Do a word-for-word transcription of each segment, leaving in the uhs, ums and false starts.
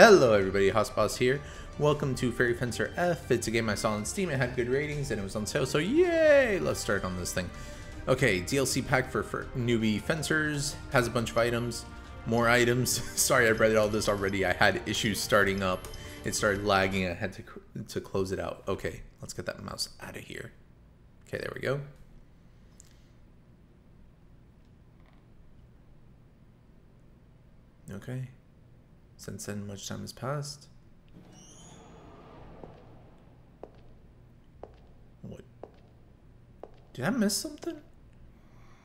Hello everybody, Joss Boss here. Welcome to Fairy Fencer F. It's a game I saw on Steam, it had good ratings, and it was on sale, so yay! Let's start on this thing. Okay, D L C pack for, for newbie fencers, has a bunch of items, more items. Sorry, I read all this already, I had issues starting up. It started lagging, I had to, to close it out. Okay, let's get that mouse out of here. Okay, there we go. Okay. Since then, much time has passed. What? Did I miss something?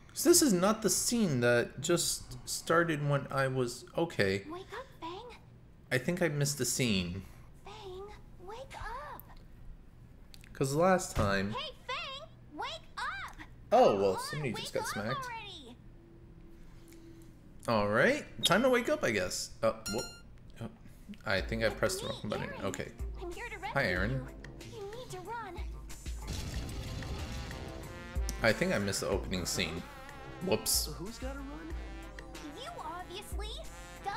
Because this is not the scene that just started when I was... Okay. Wake up, Fang. I think I missed the scene. Fang, wake up. Because last time... Hey, Fang, wake up. Oh, well, somebody just got smacked. Alright. Time to wake up, I guess. Oh, whoop. I think I pressed the wrong button. Okay. Hi, Eryn. I think I missed the opening scene. Whoops. Who's gotta run? You obviously. Duh.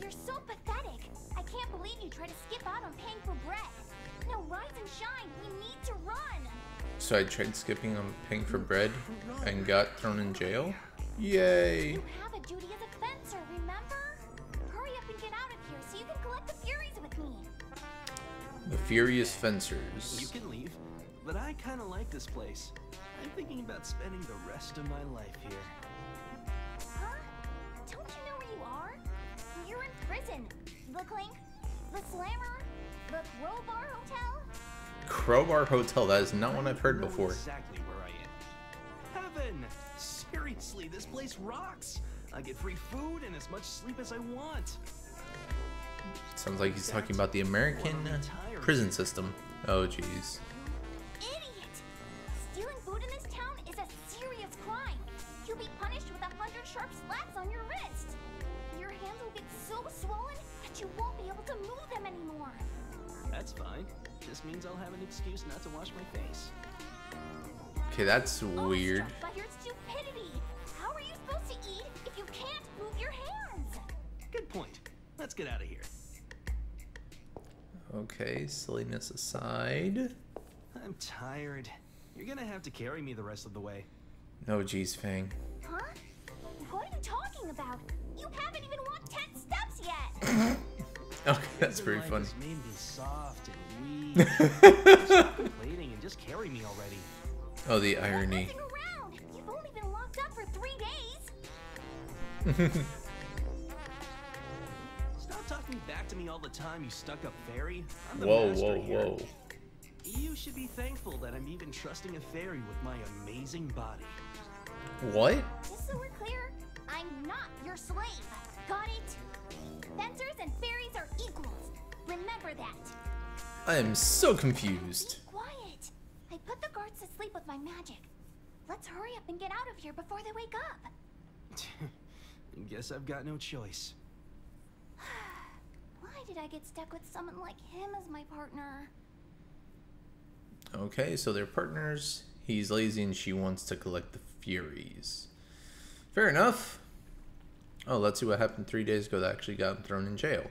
You're so pathetic. I can't believe you try to skip out on paying for bread. No, rise and shine. We need to run. So I tried skipping on paying for bread and got thrown in jail. Yay. You have a duty as a fencer, remember? The Furious Fencers. You can leave, but I kind of like this place. I'm thinking about spending the rest of my life here. Huh? Don't you know where you are? You're in prison. The Clink, the Slammer, the Crowbar Hotel. Crowbar Hotel, that is not one I've heard before. Exactly where I am. Heaven! Seriously, this place rocks. I get free food and as much sleep as I want. Sounds like he's talking about the American prison system. Oh, jeez. Idiot! Stealing food in this town is a serious crime. You'll be punished with a hundred sharp slaps on your wrist. Your hands will get so swollen that you won't be able to move them anymore. That's fine. This means I'll have an excuse not to wash my face. Okay, that's weird. By your stupidity. How are you supposed to eat if you can't move your hands? Good point. Let's get out of here. Okay, silliness aside. I'm tired. You're gonna have to carry me the rest of the way. No, geez, Fang. Huh? What are you talking about? You haven't even walked ten steps yet. Okay, that's pretty funny. Made me soft and weak. Stop complaining and just carry me already. Oh, the irony. You've only been locked up for three days. Back to me all the time, you stuck-up fairy. I'm the whoa, master whoa, here. whoa! You should be thankful that I'm even trusting a fairy with my amazing body. What? Just so we're clear, I'm not your slave. Got it? Fencers and fairies are equals. Remember that. I am so confused. Be quiet! I put the guards to sleep with my magic. Let's hurry up and get out of here before they wake up. Guess I've got no choice. Did I get stuck with someone like him as my partner? Okay, so they're partners. He's lazy and she wants to collect the Furies. Fair enough. Oh, let's see what happened three days ago that actually got him thrown in jail.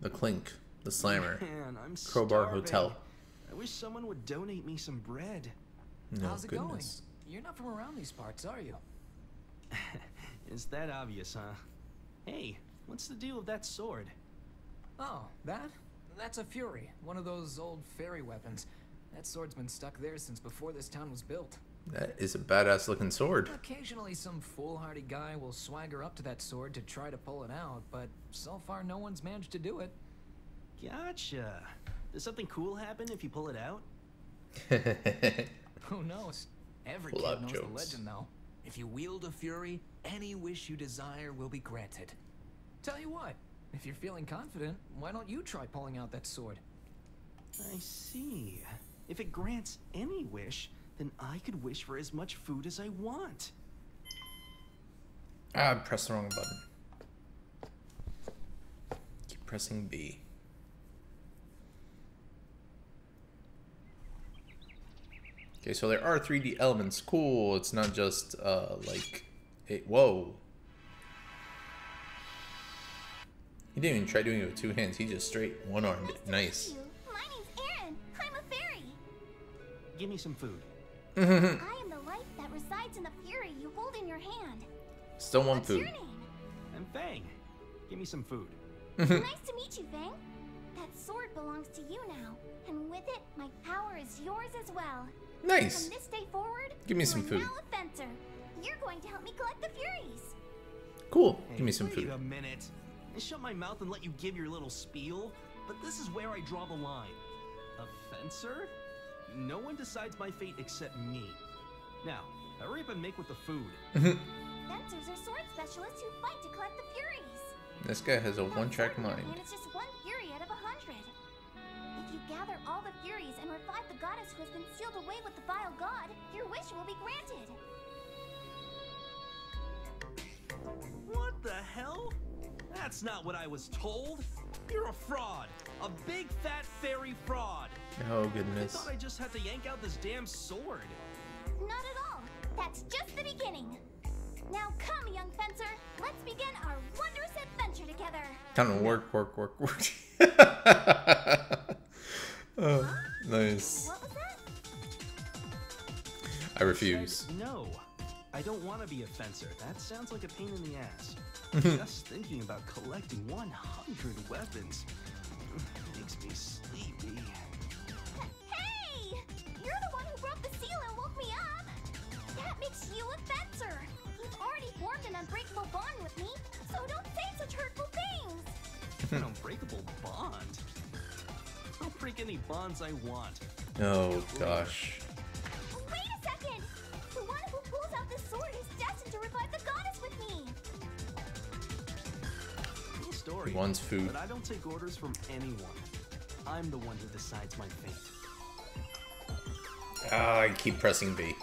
The Clink, the Slammer, Man, I'm Crowbar starving. Hotel. I wish someone would donate me some bread. No, How's it goodness. going? You're not from around these parts, are you? Is that obvious, huh? Hey. What's the deal with that sword? Oh, that? That's a Fury, one of those old fairy weapons. That sword's been stuck there since before this town was built. That is a badass looking sword. Occasionally some foolhardy guy will swagger up to that sword to try to pull it out, but so far no one's managed to do it. Gotcha. Does something cool happen if you pull it out? Who knows? Every kid knows the legend, though. If you wield a Fury, any wish you desire will be granted. Tell you what, if you're feeling confident, why don't you try pulling out that sword? I see. If it grants any wish, then I could wish for as much food as I want. Ah, I pressed the wrong button. Keep pressing B. Okay, so there are three D elements. Cool, it's not just, uh, like... It, whoa. He didn't even try doing it with two hands. He just straight one-armed it. Nice. My name's Eryn. I'm a fairy. Give me some food. I am the life that resides in the fury you hold in your hand. Still want food. What's your name? I'm Fang. Give me some food. Nice to meet you, Fang. That sword belongs to you now, and with it, my power is yours as well. Nice. From this day forward, give me some food. Now a fencer. You're going to help me collect the Furies. Cool. Hey, give me some wait food. Wait a minute. I shut my mouth and let you give your little spiel, but this is where I draw the line. A fencer? No one decides my fate except me. Now, hurry up and make with the food. Fencers are sword specialists who fight to collect the Furies. This guy has a one-track mind. And it's just one Fury out of a hundred. If you gather all the Furies and revive the goddess who has been sealed away with the vile god, your wish will be granted. What the hell? That's not what I was told. You're a fraud. A big fat fairy fraud. Oh goodness. I thought I just had to yank out this damn sword. Not at all. That's just the beginning. Now come, young fencer. Let's begin our wondrous adventure together. Kind of work, work, work, work. Oh, nice. What was that? I refuse. I said, no, I don't want to be a fencer. That sounds like a pain in the ass. Just thinking about collecting one hundred weapons makes me sleepy. Hey! You're the one who broke the seal and woke me up. That makes you a fencer. You've already formed an unbreakable bond with me, so don't say such hurtful things. An unbreakable bond? I'll break any bonds I want. Oh gosh. Wait a second! The one who pulls out this sword is destined to revive the goddess with me. Cool story. He wants food. But I don't take orders from anyone. I'm the one who decides my fate. Ah, I keep pressing B.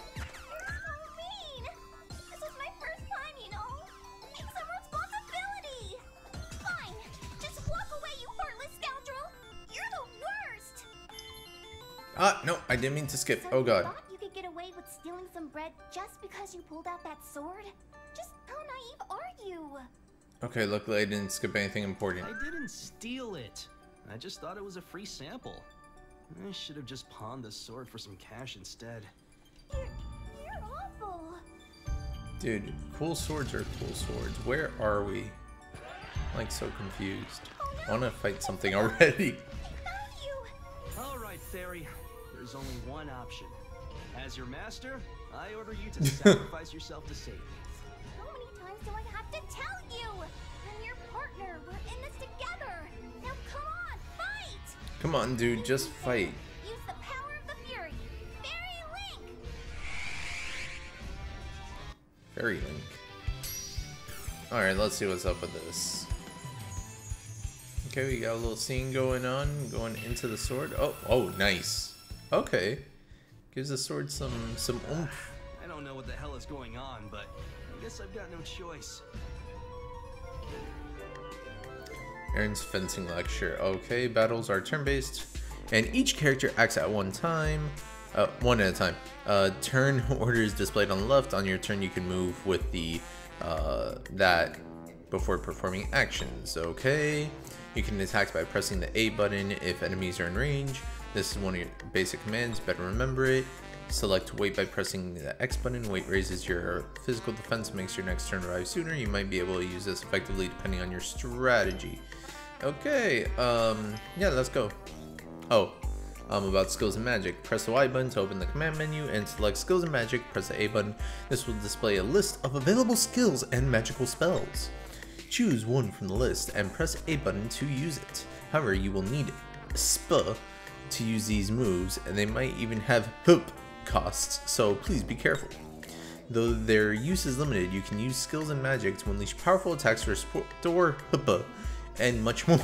Ah, no, I didn't mean to skip. So oh god. You thought you could get away with stealing some bread just because you pulled out that sword? Just how naive are you? Okay, luckily I didn't skip anything important. I didn't steal it. I just thought it was a free sample. I should have just pawned the sword for some cash instead. You're, you're awful. Dude, cool swords are cool swords. Where are we? I'm like so confused. Oh, no. I wanna fight something already. Alright, fairy. There's only one option. As your master, I order you to sacrifice yourself to save me. How many times do I have to tell you? I'm your partner. We're in this together. Now come on, fight! Come on, dude, just fight. Use the power of the fury. Fairy Link! Fairy Link. Alright, let's see what's up with this. Okay, we got a little scene going on, going into the sword. Oh, oh, nice. Okay, gives the sword some some oomph. I don't know what the hell is going on, but I guess I've got no choice. Eryn's fencing lecture. Okay, battles are turn-based, and each character acts at one time, uh, one at a time. Uh, turn order is displayed on the left. On your turn, you can move with the uh, that before performing actions. Okay. You can attack by pressing the A button if enemies are in range. This is one of your basic commands, better remember it. Select wait by pressing the X button. Wait raises your physical defense, makes your next turn arrive sooner. You might be able to use this effectively depending on your strategy. Okay, um, yeah, let's go. Oh, um, about skills and magic. Press the Y button to open the command menu and select skills and magic. Press the A button. This will display a list of available skills and magical spells. Choose one from the list and press A button to use it. However, you will need S P to use these moves, and they might even have H P costs, so please be careful. Though their use is limited, you can use skills and magic to unleash powerful attacks to restore H P and much more.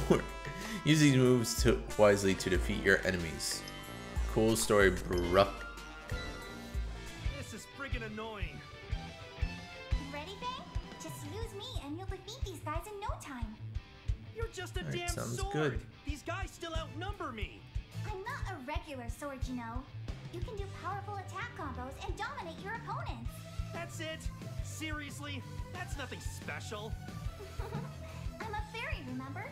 Use these moves to wisely to defeat your enemies. Cool story, bruh. This is friggin' annoying. You're just a right, damn sounds sword. Good. These guys still outnumber me. I'm not a regular sword, you know. You can do powerful attack combos and dominate your opponents. That's it. Seriously, that's nothing special. I'm a fairy, remember?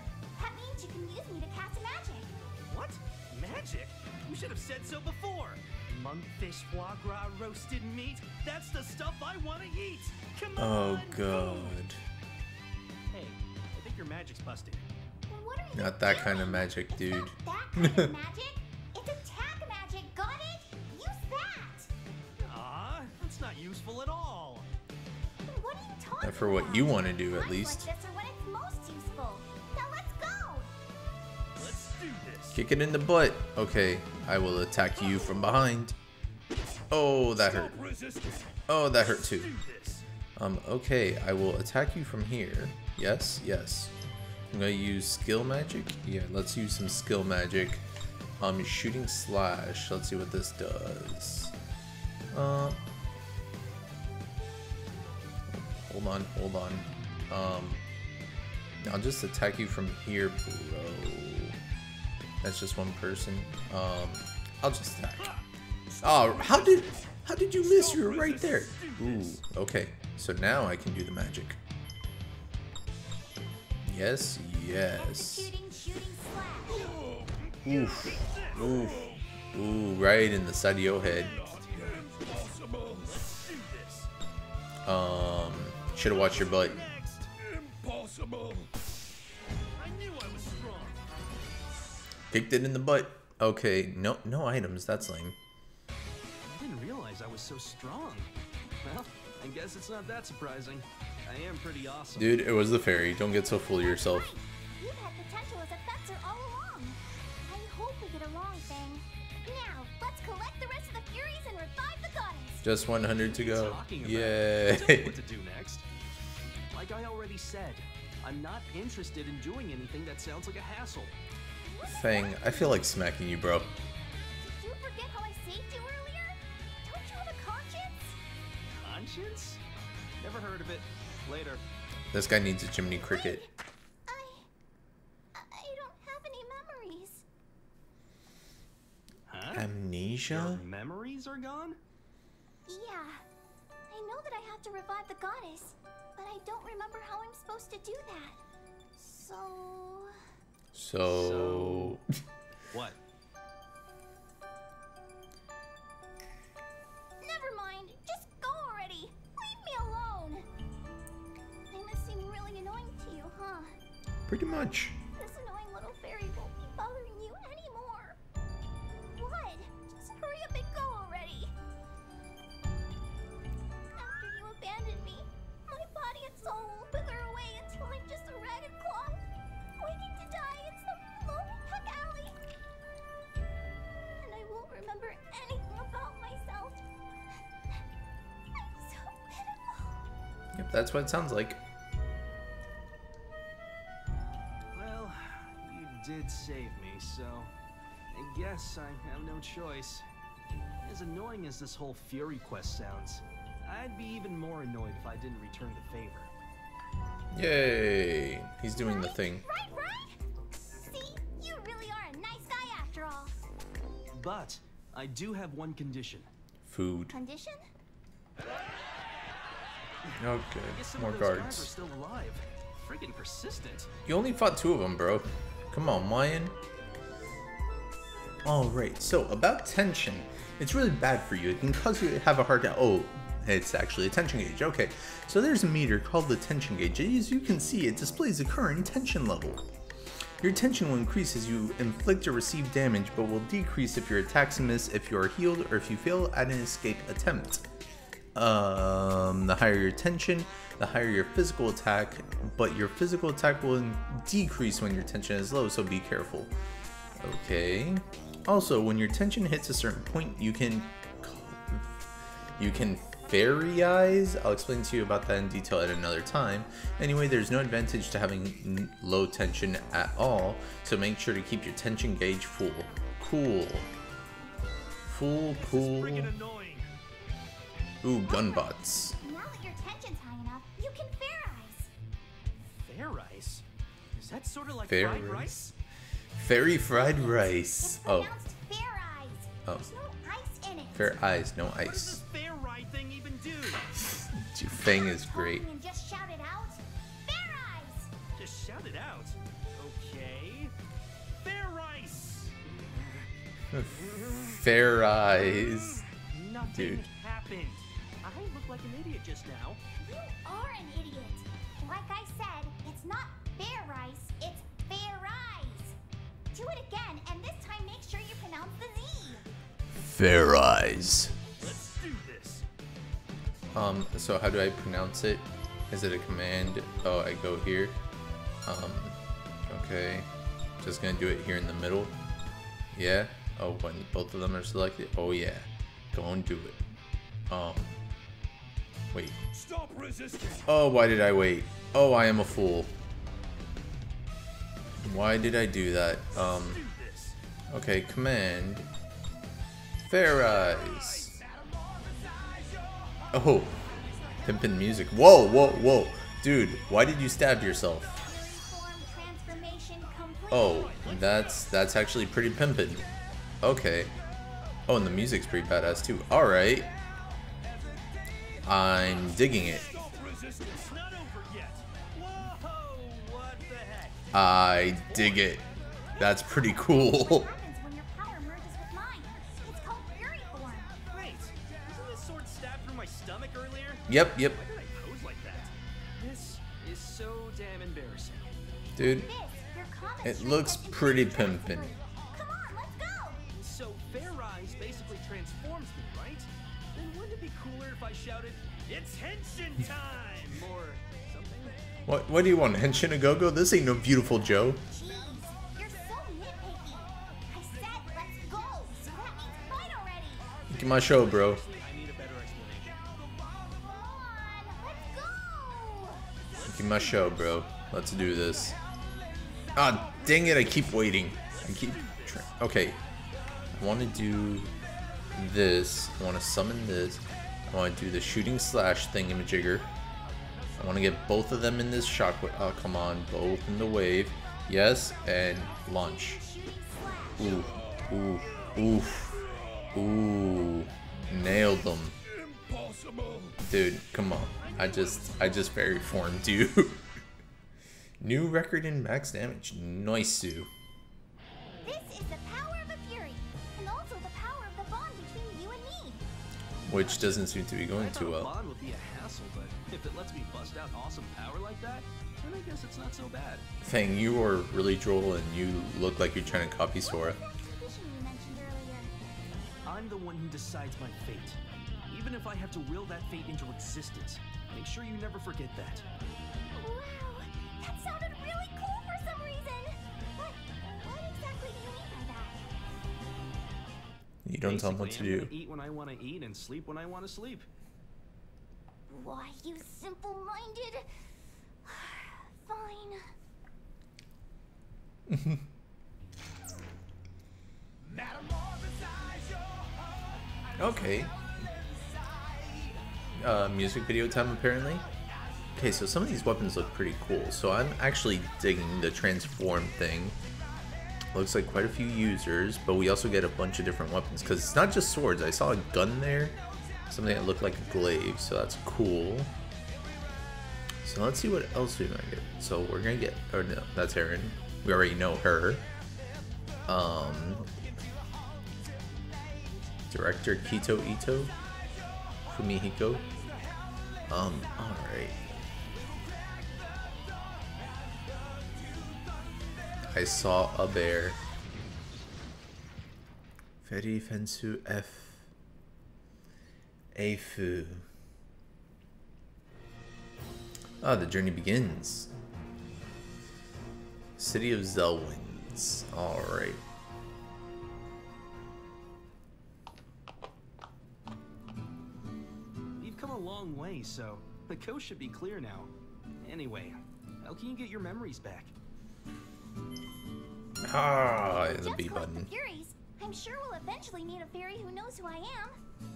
You should have said so before. Monkfish, foie gras, roasted meat. That's the stuff I want to eat. Come on. Oh god. Hey, I think your magic's busted. Well, what are you Not that doing? kind of magic, it's dude. Not that kind of magic. It's attack magic. Got it? Use that. Ah, that's not useful at all. What are you talking about? Not for what you want to do, at least. Kick it in the butt. Okay, I will attack you from behind. Oh, that hurt. Oh, that hurt too. Um, okay, I will attack you from here. Yes, yes. I'm gonna use skill magic. Yeah, let's use some skill magic. Um, shooting slash. Let's see what this does. Uh, hold on, hold on. Um, I'll just attack you from here, bro. That's just one person. Um, I'll just attack. Oh, how did how did you miss? You were right there. Ooh, okay. So now I can do the magic. Yes, yes. Oof. Ooh. Ooh, right in the side of your head. Um, should have watched your butt. Kicked it in the butt. Okay, no no items, that's lame. I didn't realize I was so strong. Well, I guess it's not that surprising. I am pretty awesome. Dude, it was the fairy. Don't get so full of yourself. Right. You had potential as a fencer all along. I hope we get along, Fang. Now, let's collect the rest of the Furies and revive the goddess. Just one hundred to go. Yeah. I don't know what to do next. Like I already said, I'm not interested in doing anything that sounds like a hassle. Fang, I feel like smacking you, bro. Did you forget how I saved you earlier? Don't you have a conscience? Conscience? Never heard of it. Later. This guy needs a chimney cricket. I, I, I don't have any memories. Huh? Amnesia? Your memories are gone? Yeah. I know that I have to revive the goddess, but I don't remember how I'm supposed to do that. So... So, so what? Never mind. Just go already. Leave me alone. I must seem really annoying to you, huh? Pretty much. This annoying little fairy won't be bothering you anymore. What? Just hurry up and go already. After you abandoned me, my body and soul will wither away until I'm just a ragged cloth. Waiting to die in some lonely back alley. And I won't remember anything about myself. I'm so pitiful. Yep, that's what it sounds like. Well, you did save me, so I guess I have no choice. As annoying as this whole Fury quest sounds, I'd be even more annoyed if I didn't return the favor. Yay! He's doing the thing. Right, right? See, you really are a nice guy after all. But I do have one condition. Food. Condition? Okay. More guards. Are still alive. Friggin' persistent. You only fought two of them, bro. Come on, Mayan. All right. So about tension, it's really bad for you. It can cause you to have a hard time. Oh. It's actually a tension gauge. Okay, so there's a meter called the tension gauge. As you can see, it displays the current tension level. Your tension will increase as you inflict or receive damage, but will decrease if your attacks miss, if you are healed, or if you fail at an escape attempt. Um, the higher your tension, the higher your physical attack, but your physical attack will decrease when your tension is low, so be careful. Okay. Also, when your tension hits a certain point, you can... You can... Fairy eyes? I'll explain to you about that in detail at another time. Anyway, there's no advantage to having low tension at all, so make sure to keep your tension gauge full. Cool. Full, cool. Ooh, gunbots. Now that your tension's high enough, you can fair eyes. Fair eyes? Is that sort of like fair fried rice? Fairy fried rice. It's pronounced oh. Fair eyes. Oh. There's no ice in it. Fair eyes, no ice. Fang is great. Just shout it out. Fair eyes. Just shout it out. Okay. Fair eyes. Fair eyes. Dude. Happened. I look like an idiot just now. You are an idiot. Like I said, it's not fair rice, it's fair eyes. Do it again, and this time make sure you pronounce the Z. Fair eyes. Let's do this. Um, so how do I pronounce it? Is it a command? Oh, I go here. Um, okay. Just gonna do it here in the middle. Yeah. Oh, when both of them are selected. Oh yeah. Go and do it. Um. Wait. Stop resisting. Oh, why did I wait? Oh, I am a fool. Why did I do that? Um. Okay, command. Fair eyes. Oh. Pimpin' music. Whoa, whoa, whoa. Dude, why did you stab yourself? Oh, that's that's actually pretty pimpin'. Okay. Oh, and the music's pretty badass too. Alright. I'm digging it. I dig it. That's pretty cool. Yep, yep. Dude, it looks pretty pimpin'. Shouted, it's henshin time, or something. What what do you want? Henshin a go-go? This ain't no Beautiful Joe. Jeez, you're so nitpicky. I said let's go. So that means fight already. Look at my show, bro. I need a better explanation. Come on, let's go. Look at my show, bro. Let's do this. Ah, dang it, I keep waiting. I keep trying. Okay. I wanna do this. I wanna summon this. I want to do the shooting slash thingamajigger. I want to get both of them in this shockwave. Oh, come on. Both in the wave. Yes, and launch. Ooh. Ooh. Ooh. Ooh. Nailed them. Dude, come on. I just, I just fairy formed you. New record in max damage. Nice, Sue. This is the power of a fury, and also the power of the bond between you and me. Which doesn't seem to be going too well. Bond would be a hassle, but if it lets me bust out awesome power like that, then I guess it's not so bad. Fang, you are really droll, and you look like you're trying to copy Sora. I'm the one who decides my fate, even if I have to will that fate into existence. Make sure you never forget that. Wow, that sounded really cool for some reason. But what exactly do you mean by that? You don't tell them what to do. I'm gonna eat when I want to eat and sleep when I want to sleep. Why, you simple-minded? Fine. Okay. Uh, music video time, apparently. Okay, so some of these weapons look pretty cool. So I'm actually digging the transform thing. Looks like quite a few users, but we also get a bunch of different weapons because it's not just swords. I saw a gun there, something that looked like a glaive, so that's cool. So let's see what else we might get. So we're gonna get, oh no, that's Eryn. We already know her. Um, Director Kito Ito, Fumihiko. Um, all right. I saw a bear. Fairy Fencer F. Afu. Ah, the journey begins. City of Zellwinds. Alright. We've come a long way, so the coast should be clear now. Anyway, how can you get your memories back? Ah, the B button. Just like the Furies, I'm sure we'll eventually meet a fairy who knows who I am.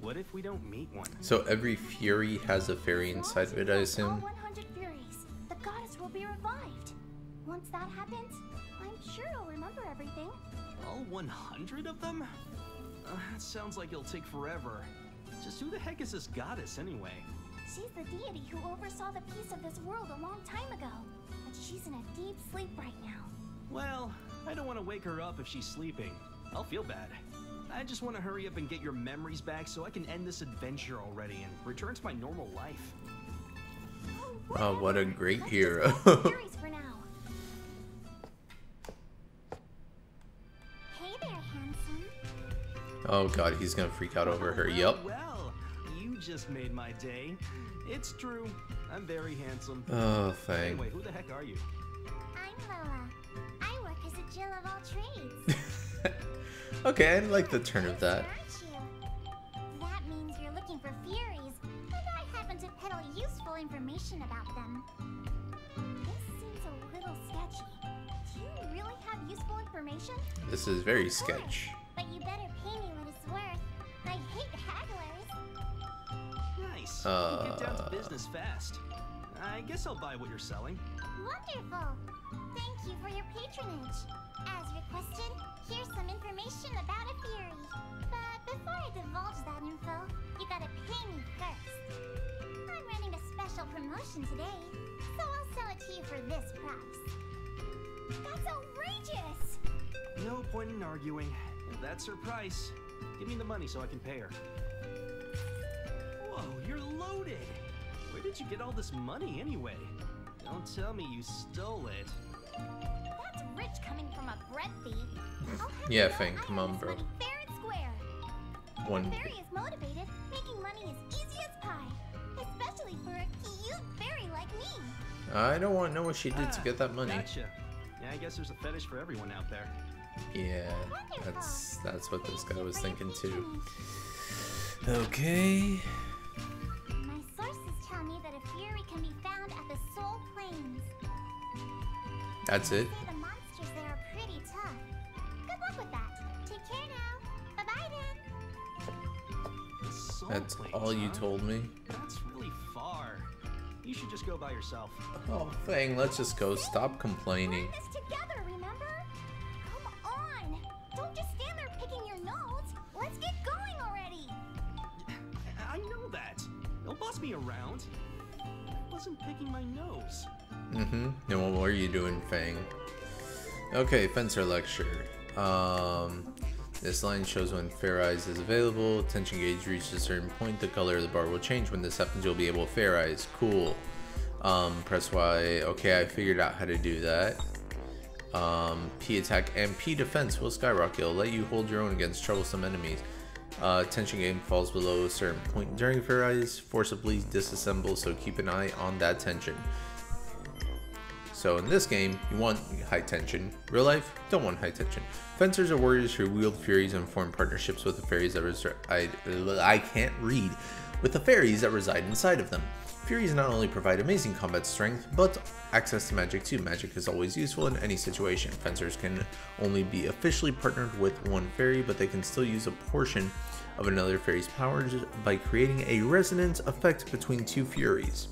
What if we don't meet one? So every fury has a fairy inside of it, I assume. one hundred furies, the goddess will be revived. Once that happens, I'm sure I'll remember everything. All one hundred of them? Uh, that sounds like it'll take forever. Just who the heck is this goddess anyway? She's the deity who oversaw the peace of this world a long time ago, but she's in a deep sleep right now. Well, I don't want to wake her up if she's sleeping. I'll feel bad. I just want to hurry up and get your memories back so I can end this adventure already and return to my normal life. Oh, what a great Let's hero. For now. Hey there, handsome. Oh god, he's gonna freak out over her. Yep. Well, you just made my day. It's true. I'm very handsome. Oh, Fang. Anyway, who the heck are you? I'm Lola. I work as a Jill of all trades. Okay, I like the turn of that. That means you're looking for Furies, but I happen to peddle useful information about them. This seems a little sketchy. Do you really have useful information? This is very sketch. But you better pay me what it's worth. I hate hagglers. Nice. Uh, you get down to business fast. I guess I'll buy what you're selling. Wonderful. Thank you for your patronage. As requested, here's some information about a Fury. But before I divulge that info, you gotta pay me first. I'm running a special promotion today, so I'll sell it to you for this price. That's outrageous! No point in arguing. That's her price. Give me the money so I can pay her. Whoa, you're loaded! Where did you get all this money anyway? Don't tell me you stole it. That's rich coming from a bread thief. Yeah, Fang, come on, bro. Fair and square. One. If a fairy is motivated, making money is easy as pie, especially for a cute fairy like me. I don't want to know what she did ah, to get that money. Gotcha. Yeah, I guess there's a fetish for everyone out there. Yeah, that's that's what this guy was thinking too. Okay. My sources tell me that a Fury can be found at the Soul Plains. That's it. The monsters there are pretty tough. Good luck with that. Take care now. Bye-bye then. That's all you told me. That's really far. You should just go by yourself. Oh, Fang, let's just go. Stop complaining. Around. I wasn't picking my nose. Mm-hmm. And what were you doing, Fang? Okay, Fencer Lecture. Um, this line shows when Fair Eyes is available. Tension gauge reaches a certain point. The color of the bar will change. When this happens, you'll be able to Fair Eyes. Cool. Um, press Y. Okay, I figured out how to do that. Um, P attack and P defense will skyrocket. It'll let you hold your own against troublesome enemies. Uh, tension game falls below a certain point during Fair Eyes, forcibly disassemble, so keep an eye on that tension. So in this game, you want high tension. Real life, don't want high tension. Fencers are warriors who wield Furies and form partnerships with the fairies that reside, I can't read, with the fairies that reside inside of them. Furies not only provide amazing combat strength, but access to magic too. Magic is always useful in any situation. Fencers can only be officially partnered with one fairy, but they can still use a portion of another fairy's powers by creating a resonance effect between two Furies.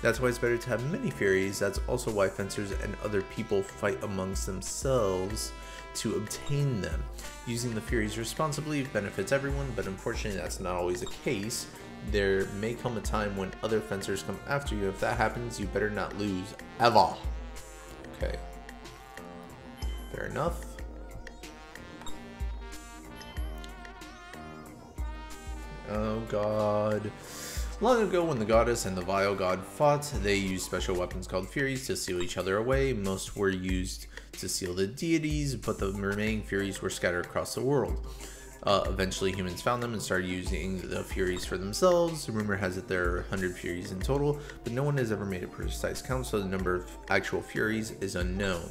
That's why it's better to have many Furies. That's also why fencers and other people fight amongst themselves to obtain them. Using the Furies responsibly benefits everyone, but unfortunately that's not always the case. There may come a time when other fencers come after you. If that happens, you better not lose ever. Okay. Fair enough. Oh god. Long ago, when the goddess and the vile god fought, they used special weapons called Furies to seal each other away. Most were used to seal the deities, but the remaining Furies were scattered across the world. Uh, eventually humans found them and started using the Furies for themselves. Rumor has it there are one hundred Furies in total, but no one has ever made a precise count, so the number of actual Furies is unknown.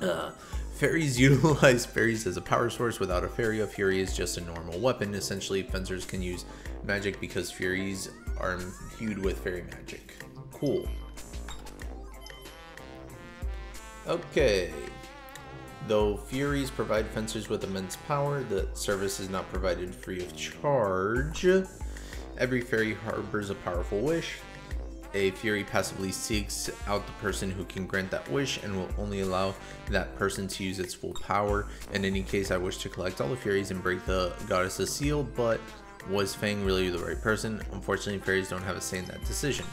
Uh, fairies utilize Furies as a power source. Without a Fury, a Fury is just a normal weapon. Essentially, fencers can use magic because Furies are imbued with fairy magic. Cool. Okay. Though Furies provide fencers with immense power, the service is not provided free of charge. Every fairy harbors a powerful wish. A Fury passively seeks out the person who can grant that wish and will only allow that person to use its full power. In any case, I wish to collect all the Furies and break the goddess's seal, but was Fang really the right person? Unfortunately, Furies don't have a say in that decision.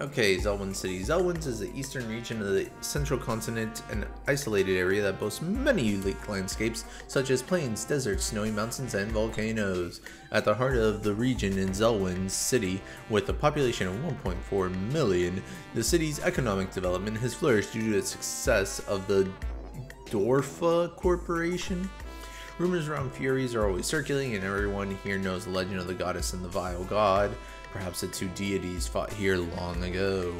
Okay, Zellwinds City. Zellwinds is the eastern region of the central continent, an isolated area that boasts many unique landscapes such as plains, deserts, snowy mountains, and volcanoes. At the heart of the region in Zellwinds City, with a population of one point four million, the city's economic development has flourished due to the success of the Dorfa Corporation. Rumors around Furies are always circulating, and everyone here knows the legend of the goddess and the vile god. Perhaps the two deities fought here long ago.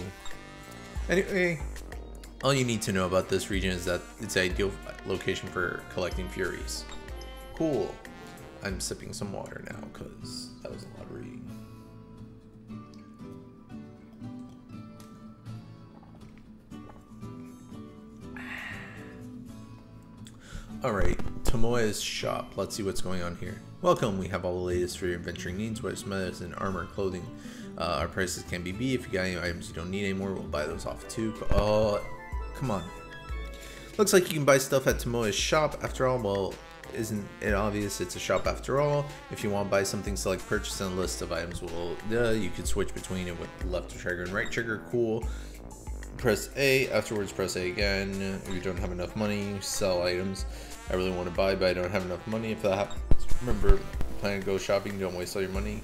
Anyway, all you need to know about this region is that it's an ideal location for collecting Furies. Cool. I'm sipping some water now because that was a lot of reading. Alright, Tomoe's shop. Let's see what's going on here. Welcome, we have all the latest for your adventuring needs, whether it's medicine, armor, clothing. Uh, our prices can be beat. If you got any items you don't need anymore, we'll buy those off too. Oh, come on. Looks like you can buy stuff at Tomoe's shop. After all, well, isn't it obvious it's a shop after all? If you want to buy something, select purchase and a list of items. Well, duh, you can switch between it with left trigger and right trigger. Cool. Press A, afterwards press A again. If you don't have enough money, sell items. I really want to buy, but I don't have enough money. If that happens, remember, plan to go shopping, don't waste all your money.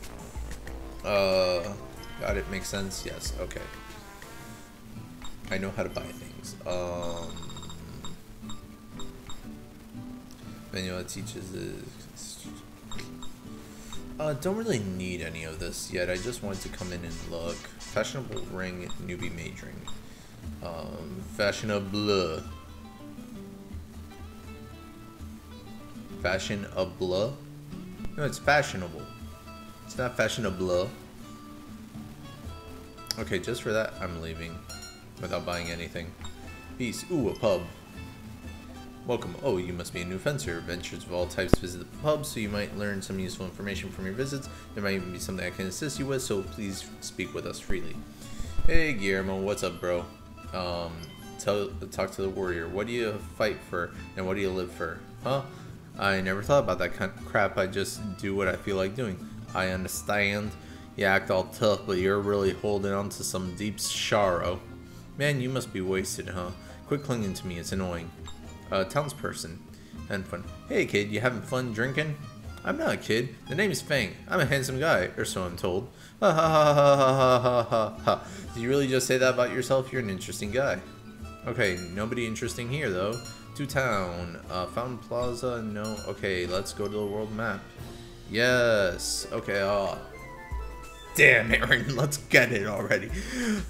Uh, got it, makes sense, yes, okay. I know how to buy things. Um, manual that teaches is... Uh, don't really need any of this yet. I just wanted to come in and look. Fashionable ring, newbie mage ring. Um, fashionable. Fashionable? No, it's fashionable. It's not fashionable. Okay, just for that, I'm leaving without buying anything. Peace. Ooh, a pub. Welcome. Oh, you must be a new fencer. Adventures of all types visit the pub, so you might learn some useful information from your visits. There might even be something I can assist you with, so please speak with us freely. Hey, Guillermo, what's up, bro? Um, tell, talk to the warrior. What do you fight for, and what do you live for? Huh? I never thought about that kind of crap. I just do what I feel like doing. I understand. You act all tough, but you're really holding on to some deep sorrow. Man, you must be wasted, huh? Quit clinging to me. It's annoying. Uh, townsperson and fun. Hey kid, you having fun drinking? I'm not a kid. The name is Fang. I'm a handsome guy, or so I'm told. Ha ha ha ha ha ha ha ha. Did you really just say that about yourself? You're an interesting guy. Okay, nobody interesting here though. To town. Uh, Fountain Plaza, no. Okay, let's go to the world map. Yes. Okay, oh. Damn, Eryn, let's get it already.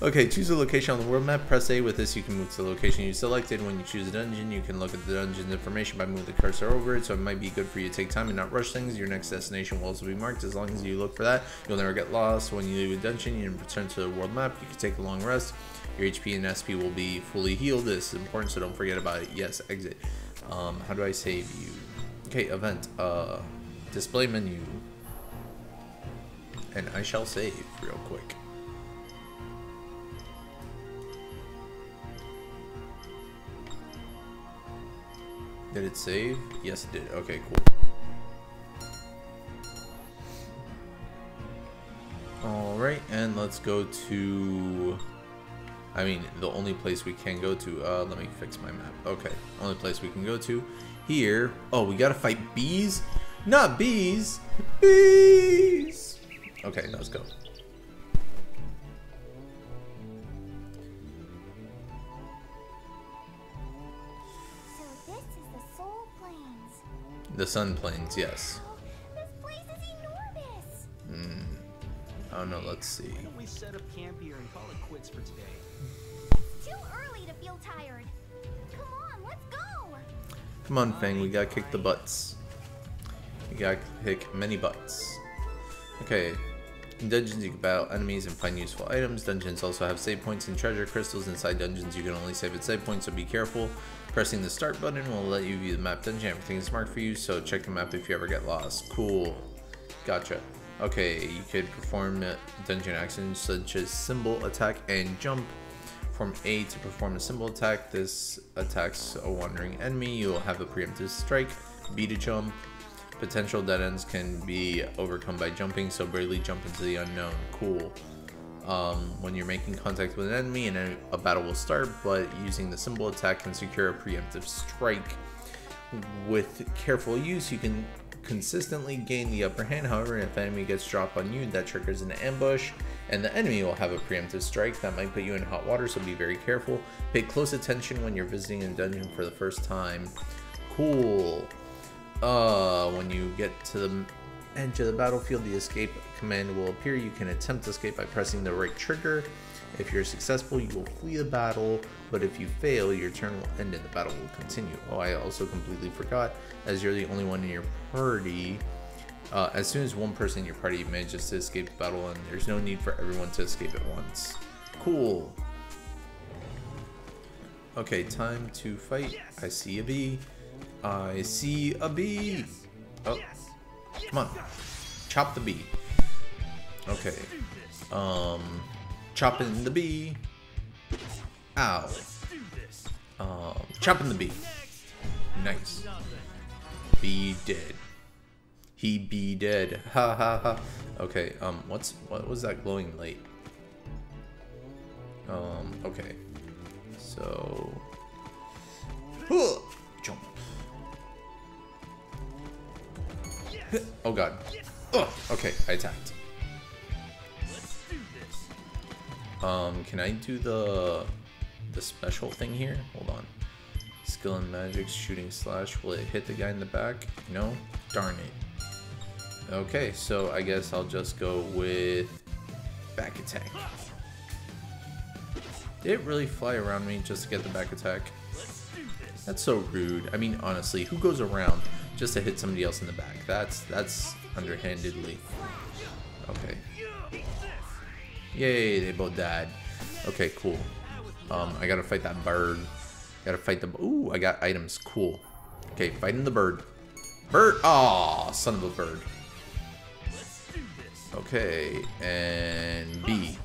Okay, choose a location on the world map. Press A. With this, you can move to the location you selected. When you choose a dungeon, you can look at the dungeon's information by moving the cursor over it, so it might be good for you to take time and not rush things. Your next destination will also be marked. As long as you look for that, you'll never get lost. When you leave a dungeon, you can return to the world map. You can take a long rest. Your H P and S P will be fully healed. This is important, so don't forget about it. Yes, exit. Um, how do I save you? Okay, event. Uh, display menu. And I shall save real quick. Did it save? Yes, it did. Okay, cool. Alright, and let's go to... I mean, the only place we can go to... Uh, let me fix my map. Okay, only place we can go to here... Oh, we gotta fight bees? Not bees! Bees! Okay, let's go. So this is the Soul Plains. The Sun Plains, yes. Wow, this place is enormous. Hmm. I don't know. Let's see. Why don't we set up camp here and call it quits for today? It's too early to feel tired. Come on, let's go. Come on, Fang. We gotta kick the butts. We gotta kick many butts. Okay. In dungeons, you can battle enemies and find useful items. Dungeons also have save points and treasure crystals. Inside dungeons, you can only save at save points, so be careful. Pressing the start button will let you view the map dungeon. Everything is marked for you, so check the map if you ever get lost. Cool. Gotcha. Okay, you could perform dungeon actions such as symbol attack and jump. Form A to perform a symbol attack. This attacks a wandering enemy. You will have a preemptive strike. B to jump. Potential dead ends can be overcome by jumping, so barely jump into the unknown. Cool. um, when you're making contact with an enemy and a battle will start, but using the symbol attack can secure a preemptive strike. With careful use, you can consistently gain the upper hand. However, if an enemy gets dropped on you, that triggers an ambush, and the enemy will have a preemptive strike that might put you in hot water, so be very careful. Pay close attention when you're visiting a dungeon for the first time. Cool. Uh, when you get to the edge of the battlefield, the escape command will appear. You can attempt escape by pressing the right trigger. If you're successful, you will flee the battle, but if you fail, your turn will end and the battle will continue. Oh, I also completely forgot, as you're the only one in your party, uh, as soon as one person in your party manages to escape the battle, and there's no need for everyone to escape at once. Cool. Okay, time to fight. Yes. I see a bee. I see a bee. Yes. Oh, yes. Come on. Chop the bee. Okay. Um... Chopping the bee. Ow. Um, chopping the bee. Nice. Bee dead. He be dead. Ha ha ha. Okay. Um. What's what was that glowing light? Um. Okay. So. Huh, jump. Huh, oh god. Ugh, okay. I attacked. Um, can I do the the special thing here? Hold on. Skill and magic, shooting slash. Will it hit the guy in the back? No? Darn it. Okay, so I guess I'll just go with back attack. Did it really fly around me just to get the back attack? That's so rude. I mean, honestly, who goes around just to hit somebody else in the back? That's, that's underhandedly. Okay. Yay, they both died. Okay, cool. Um, I gotta fight that bird. Gotta fight the... Ooh, I got items. Cool. Okay, fighting the bird. Bird! Aw, son of a bird. Okay, and B.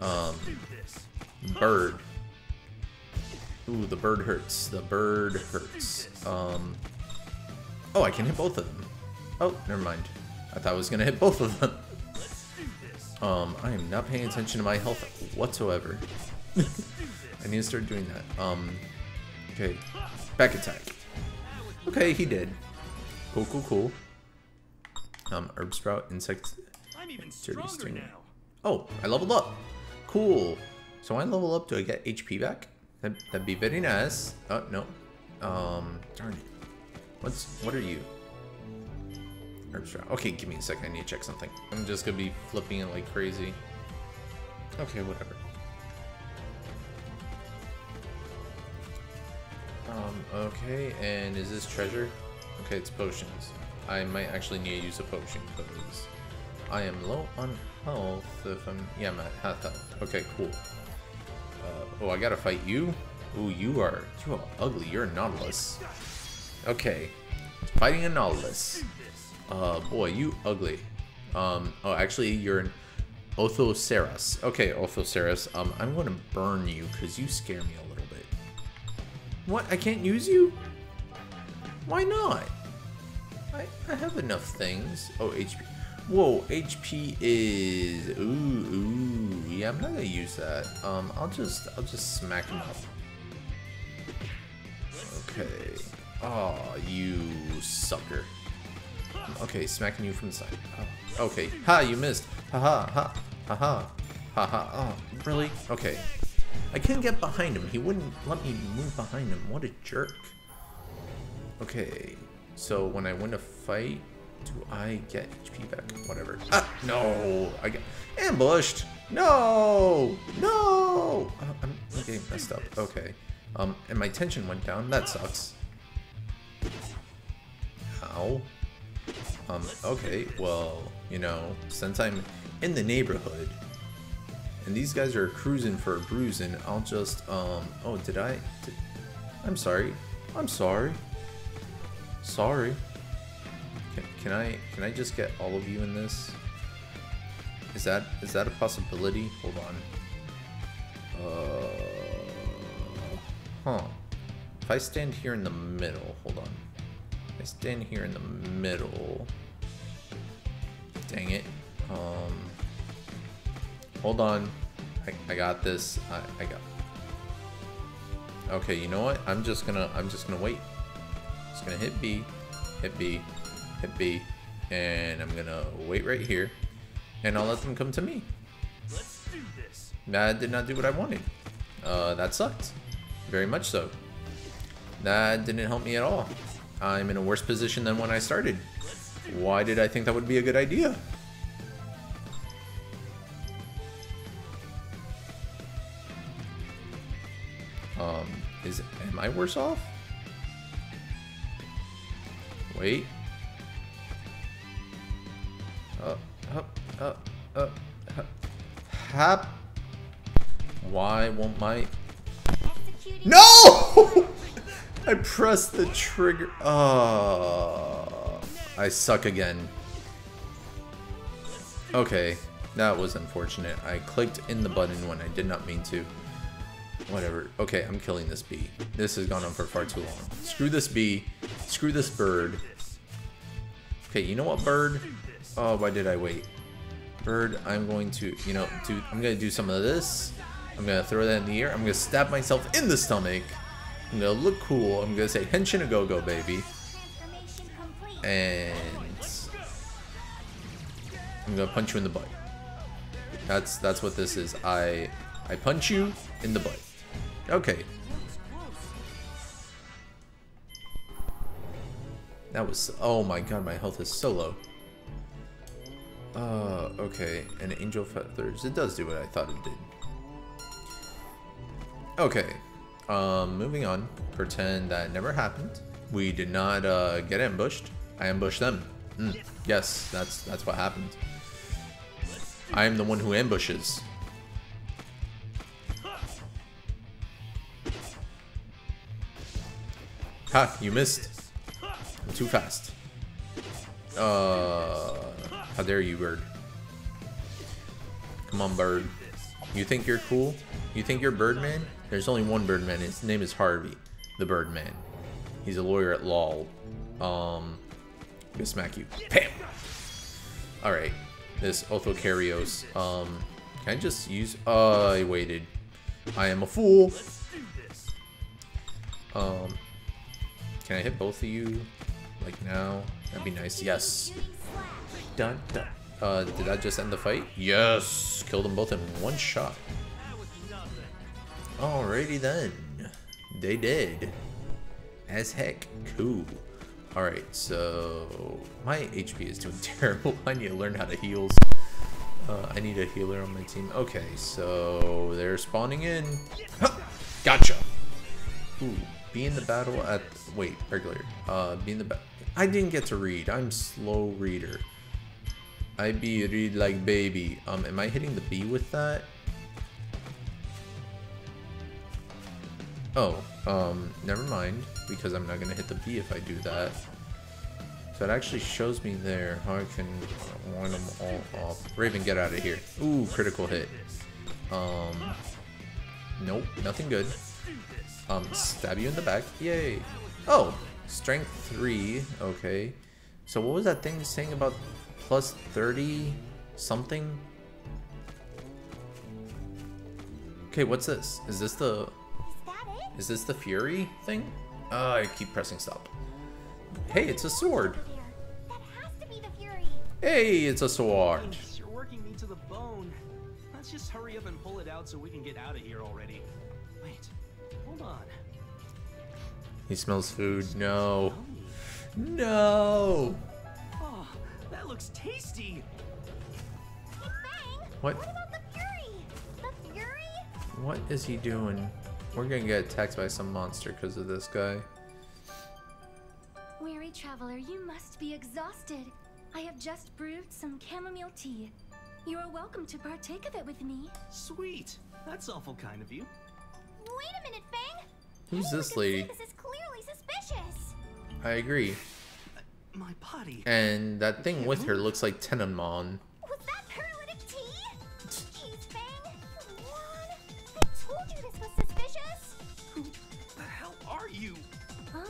Um, bird. Ooh, the bird hurts. The bird hurts. Um, oh, I can hit both of them. Oh, never mind. I thought I was gonna hit both of them. Um, I am not paying attention to my health whatsoever. I need to start doing that. Um, okay, back attack. Okay, he did. Cool, cool, cool. Um, herb sprout, insect. I'm even stronger now. Oh, I leveled up. Cool. So when I level up, do I get H P back? That'd, that'd be very nice. Oh no. Um, darn it. What's what are you? Okay, give me a second, I need to check something. I'm just gonna be flipping it like crazy. Okay, whatever. Um, okay, and is this treasure? Okay, it's potions. I might actually need to use a potion because I am low on health if I'm... Yeah, I'm at half health. Okay, cool. Uh, oh, I gotta fight you? Ooh, you are... You are ugly. You're a Nautilus. Okay. Fighting a Nautilus. Uh, boy, you ugly. Um, oh, actually, you're an Othoceras. Okay, Othoceras, um, I'm gonna burn you, because you scare me a little bit. What? I can't use you? Why not? I, I have enough things. Oh, H P. Whoa, H P is... Ooh, ooh. Yeah, I'm not gonna use that. Um, I'll just, I'll just smack him up. Okay. Aw, you sucker. Okay, smacking you from the side. Oh, okay. Ha, you missed. Ha ha ha. Ha ha. Ha ha. Oh, really? Okay. I couldn't get behind him. He wouldn't let me move behind him. What a jerk. Okay. So when I win a fight, do I get H P back? Whatever. Ah, no. I got ambushed. No. No. Uh, I'm getting messed up. Okay. Um, and my tension went down. That sucks. Ow. Um, okay, well, you know, since I'm in the neighborhood, and these guys are cruising for a bruising, I'll just, um, oh, did I, did, I'm sorry, I'm sorry, sorry, can, can I, can I just get all of you in this? Is that, is that a possibility? Hold on. Uh, huh, if I stand here in the middle, hold on. I stand here in the middle. Dang it. Um, hold on. I, I got this. I, I got... Okay, you know what? I'm just gonna, I'm just gonna wait. Just gonna hit B, hit B, hit B, and I'm gonna wait right here, and I'll let them come to me. Let's do this. That did not do what I wanted. Uh, that sucked. Very much so. That didn't help me at all. I'm in a worse position than when I started. Why did I think that would be a good idea? Um, is, am I worse off? Wait. Up, up, up, up, up. Hap. Why won't my... No! I pressed the trigger. Oh, I suck again. Okay, that was unfortunate. I clicked in the button when I did not mean to. Whatever. Okay, I'm killing this bee. This has gone on for far too long. Screw this bee. Screw this bird. Okay, you know what, bird? Oh, why did I wait? Bird, I'm going to, you know, do, I'm going to do some of this. I'm going to throw that in the air. I'm going to stab myself in the stomach. I'm going to look cool. I'm going to say, Henshin a go-go, baby. And I'm going to punch you in the butt. That's, that's what this is. I, I punch you in the butt. Okay. That was... Oh my god, my health is so low. Uh, okay. And Angel Feathers. It does do what I thought it did. Okay. Um, moving on. Pretend that never happened. We did not uh, get ambushed. I ambushed them. Mm. Yes, that's that's what happened. I am the one who ambushes. Ha! You missed. I'm too fast. Uh, how dare you, bird? Come on, bird. You think you're cool? You think you're Birdman? There's only one Birdman. His name is Harvey, the Birdman. He's a lawyer at law. Um, I'm gonna smack you. Bam! All right, this Othoceras. Um, can I just use? Uh, I waited. I am a fool. Um, can I hit both of you? Like now? That'd be nice. Yes. Dun dun. Uh, did that just end the fight? Yes! Killed them both in one shot. Alrighty then. They did. As heck. Cool. Alright, so... My H P is doing terrible. I need to learn how to heal. Uh, I need a healer on my team. Okay, so... They're spawning in. Huh! Gotcha! Ooh. Be in the battle at... Wait, regular. Uh, be in the battle... I didn't get to read. I'm slow reader. I be read like baby. Um, am I hitting the B with that? Oh, um, never mind, because I'm not gonna hit the B if I do that. So it actually shows me there how I can wind them all off. Raven, get out of here. Ooh, critical hit. Um, nope, nothing good. Um, stab you in the back. Yay. Oh, strength three. Okay. So what was that thing saying about plus thirty something? Okay, what's this? Is this the... Is this the Fury thing? Uh, I keep pressing stop. Hey, it's a sword. That has to be the Fury. Hey, it's a sword. You're working me to the bone. Let's just hurry up and pull it out so we can get out of here already. Wait, hold on. He smells food. No. No. Oh, that looks tasty. Hey, Fang. What? What about the Fury? The Fury? What is he doing? We're gonna get attacked by some monster because of this guy. Weary traveler, you must be exhausted. I have just brewed some chamomile tea. You are welcome to partake of it with me. Sweet. That's awful kind of you. Wait a minute, Fang. Who's hey, this lady? This is clearly suspicious. I agree. My body. And that thing with her looks like Tenemon.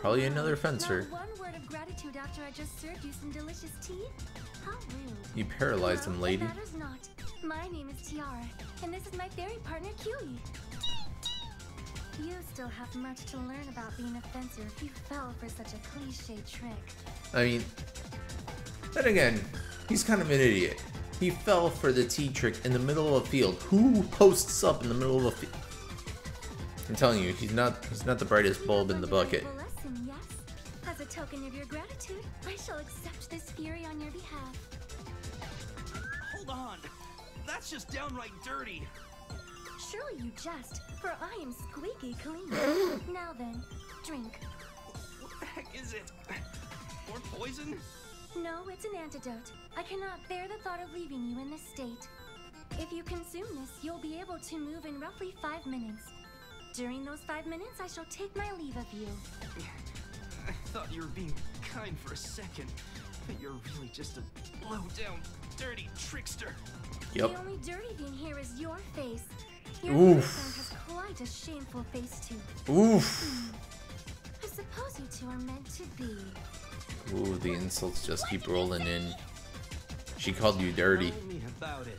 Probably another fencer. Not one word of gratitude after I just served you some delicious tea? How rude. You paralyzed him, lady. It matters not. My name is Tiara, and this is my fairy partner, Kiwi. You still have much to learn about being a fencer if you fell for such a cliche trick. I mean, then again, he's kind of an idiot. He fell for the tea trick in the middle of a field. Who posts up in the middle of a field? I'm telling you, he's not he's not the brightest bulb in the bucket. Lesson, yes? As a token of your gratitude, I shall accept this fury on your behalf. Hold on. That's just downright dirty. Surely you jest, for I am squeaky clean. Now then, drink. What the heck is it? More poison? No, it's an antidote. I cannot bear the thought of leaving you in this state. If you consume this, you'll be able to move in roughly five minutes. During those five minutes, I shall take my leave of you. I thought you were being kind for a second, but you're really just a low-down, dirty trickster. Yep. The only dirty thing here is your face. Your Oof. Has quite a shameful face too. Oof. I suppose you two are meant to be. Ooh, the insults just keep rolling in. She called you dirty. Tell me about it.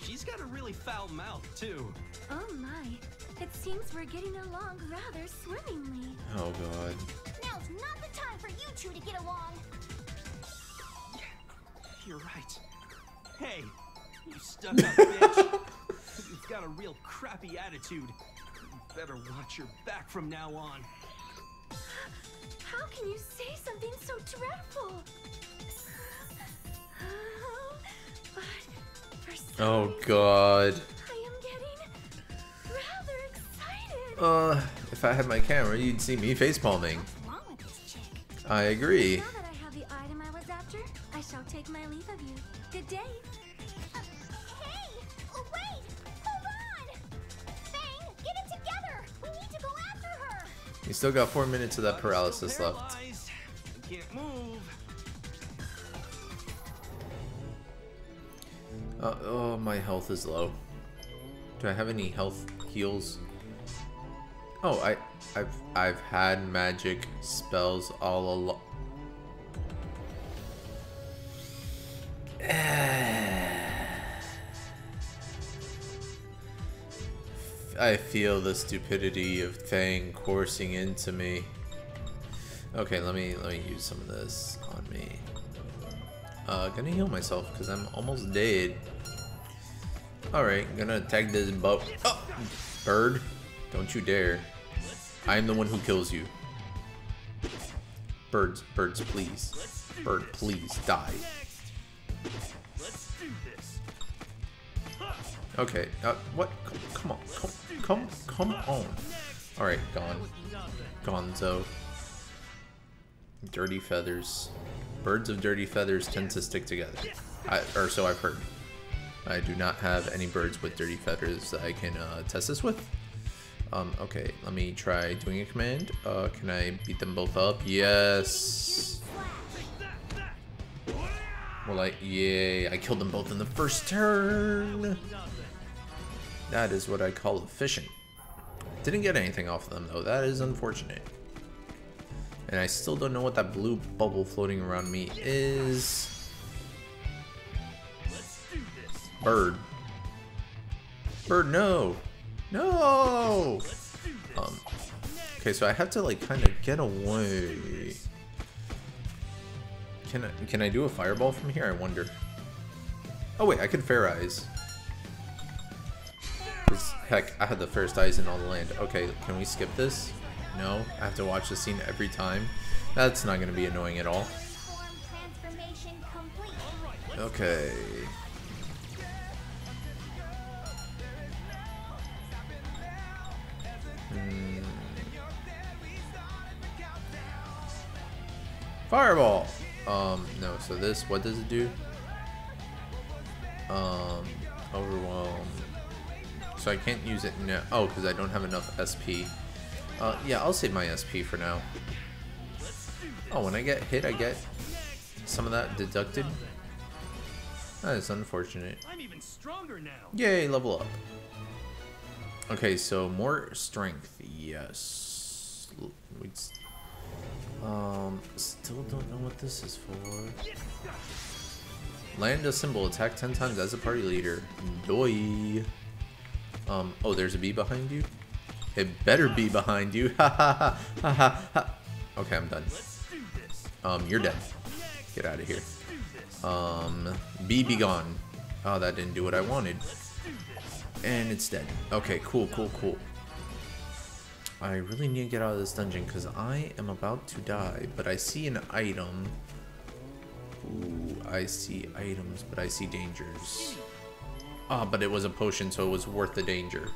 She's got a really foul mouth too. Oh my! It seems we're getting along rather swimmingly. Oh god. Now's not the time for you two to get along. Yeah, you're right. Hey. You stuck up, bitch. You've got a real crappy attitude. You better watch your back from now on. How can you say something so dreadful? Oh, but for oh God. I am getting rather excited. Uh, if I had my camera, you'd see me facepalming. What's wrong with this chick? I agree. Now that I have the item I was after, I shall take my leave of you. Good day. You still got four minutes of that paralysis left. Can't move. Uh, oh, my health is low. Do I have any health heals? Oh, I, I've, I've had magic spells all along. I feel the stupidity of Fang coursing into me. Okay, let me let me use some of this on me. Uh, gonna heal myself because I'm almost dead. All right, gonna attack this boat. Oh, bird! Don't you dare! I am the one who kills you. Birds, birds, please, bird, please die. Okay. Uh, what? Come, come on. Come, come, come on. All right, gone. Gonzo. Dirty feathers. Birds of dirty feathers tend to stick together. I, or so I've heard. I do not have any birds with dirty feathers that I can uh, test this with. Um. Okay. Let me try doing a command. Uh. Can I beat them both up? Yes. Well, I yay! I killed them both in the first turn. That is what I call efficient. Didn't get anything off of them though, that is unfortunate. And I still don't know what that blue bubble floating around me is. Bird. Bird, no! No! Um, okay, so I have to like kind of get away. Can I, can I do a fireball from here, I wonder? Oh wait, I can fair eyes. Heck, I had the first eyes in all the land. Okay, can we skip this? No, I have to watch this scene every time. That's not going to be annoying at all. Okay. Mm. Fireball! Um, no, so this, what does it do? Um, overwhelm. So I can't use it now. Oh, because I don't have enough S P. Uh, yeah, I'll save my S P for now. Oh, when I get hit, I get some of that deducted. That is unfortunate. I'm even stronger now. Yay, level up. Okay, so more strength. Yes. Um, still don't know what this is for. Land a symbol, attack ten times as a party leader. Doi. Um, oh, there's a bee behind you? It better be behind you. Ha ha ha ha ha. Okay, I'm done. Um, you're dead. Get out of here. Um, bee be gone. Oh, that didn't do what I wanted. And it's dead. Okay, cool, cool, cool. I really need to get out of this dungeon because I am about to die, but I see an item. Ooh, I see items, but I see dangers. Ah, but it was a potion, so it was worth the danger.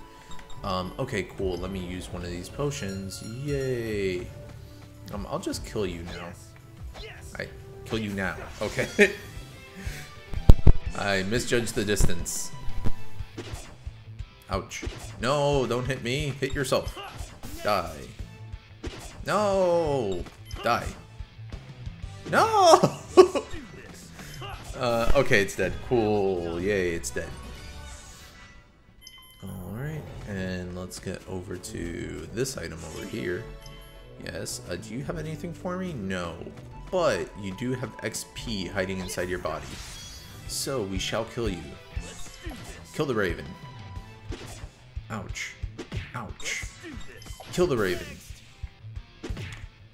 Um, okay, cool. Let me use one of these potions. Yay. Um, I'll just kill you now. I kill you now. Okay. I misjudged the distance. Ouch. No, don't hit me. Hit yourself. Die. No! Die. No! uh, okay, it's dead. Cool. Yay, it's dead. Alright, and let's get over to this item over here. Yes. Uh, do you have anything for me? No. But you do have X P hiding inside your body. So we shall kill you. Kill the raven. Ouch. Ouch. Kill the raven.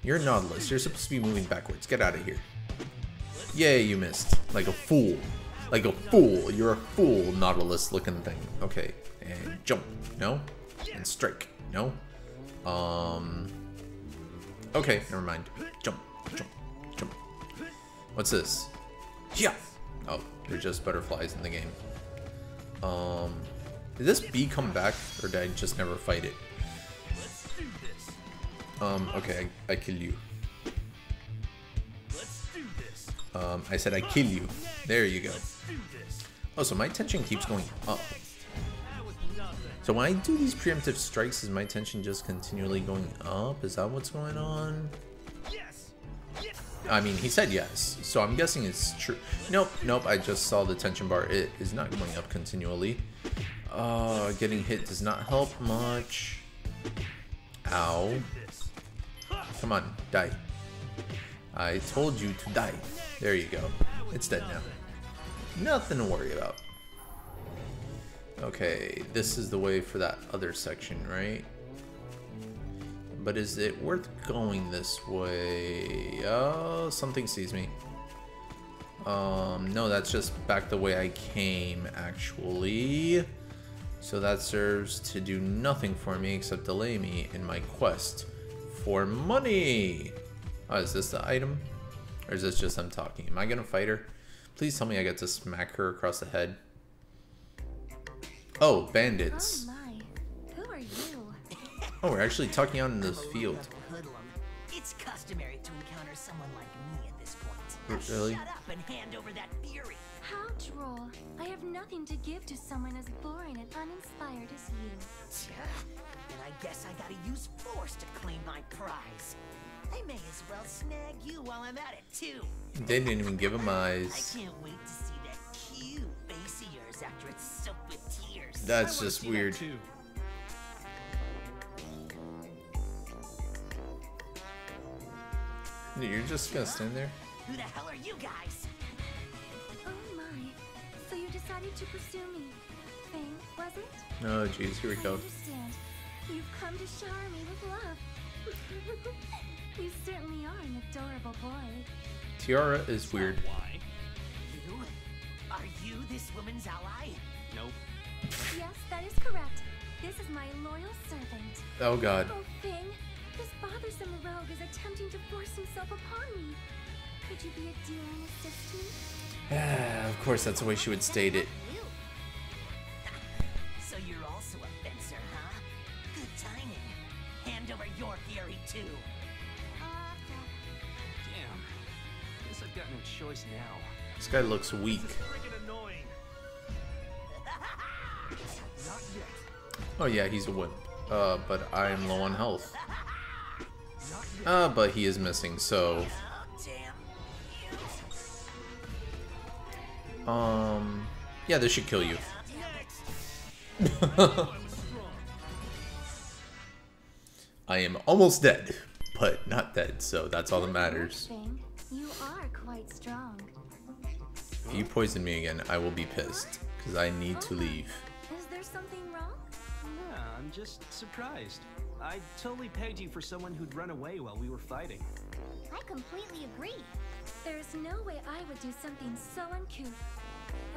You're Nautilus. You're supposed to be moving backwards. Get out of here. Yay, you missed. Like a fool. Like a fool. You're a fool, Nautilus looking thing. Okay. And jump. No. And strike. No. Um. Okay, never mind. Jump. Jump. Jump. What's this? Yeah. Oh, they're just butterflies in the game. Um. Did this bee come back? Or did I just never fight it? Um, okay, I, I kill you. Um, I said I kill you. There you go. Oh, so my tension keeps going up. So when I do these preemptive strikes, is my tension just continually going up? Is that what's going on? I mean, he said yes, so I'm guessing it's true. Nope, nope, I just saw the tension bar. It is not going up continually. Uh, getting hit does not help much. Ow. Come on, die. I told you to die. There you go. It's dead now. Nothing to worry about. Okay, this is the way for that other section, right? But is it worth going this way? Oh, something sees me. Um, no, that's just back the way I came, actually. So that serves to do nothing for me except delay me in my quest for money. Oh, is this the item? Or is this just I'm talking? Am I gonna fight her? Please tell me I get to smack her across the head. Oh, bandits. Oh my. Who are you? Oh, we're actually talking out in this field. It's customary to encounter someone like me at this point. Really? Shut up and hand over that fury. How droll. I have nothing to give to someone as boring and uninspired as you. And I guess I gotta use force to claim my prize. I may as well snag you while I'm at it, too. They didn't even give him eyes. I can't wait to see that cute face of yours after it's soaked with tears. That's just weird. Too. You're just gonna stand there? Who the hell are you guys? Decided to pursue me. Fang, was it? Oh, jeez, here we go. I understand. You've come to shower me with love. You certainly are an adorable boy. Tiara is weird. Why? You? Are you this woman's ally? Nope. Yes, that is correct. This is my loyal servant. Oh, God. Oh, Fang, this bothersome rogue is attempting to force himself upon me. Could you be a dear and assist me? Yeah, of course, that's the way she would state it. So you're also a fencer, huh? Good timing. Hand over your fury too. Damn. Guess I've got no choice now. This guy looks weak. Not yet. Oh yeah, he's a wimp. Uh, but I'm low on health. Uh, but he is missing, so. Um, yeah, this should kill you. I am almost dead. but not dead, so that's all that matters. You are quite strong. If you poison me again, I will be pissed, because I need to leave. Is there something wrong? No, I'm just surprised. I totally pegged you for someone who'd run away while we were fighting. I completely agree. There's no way I would do something so uncouth.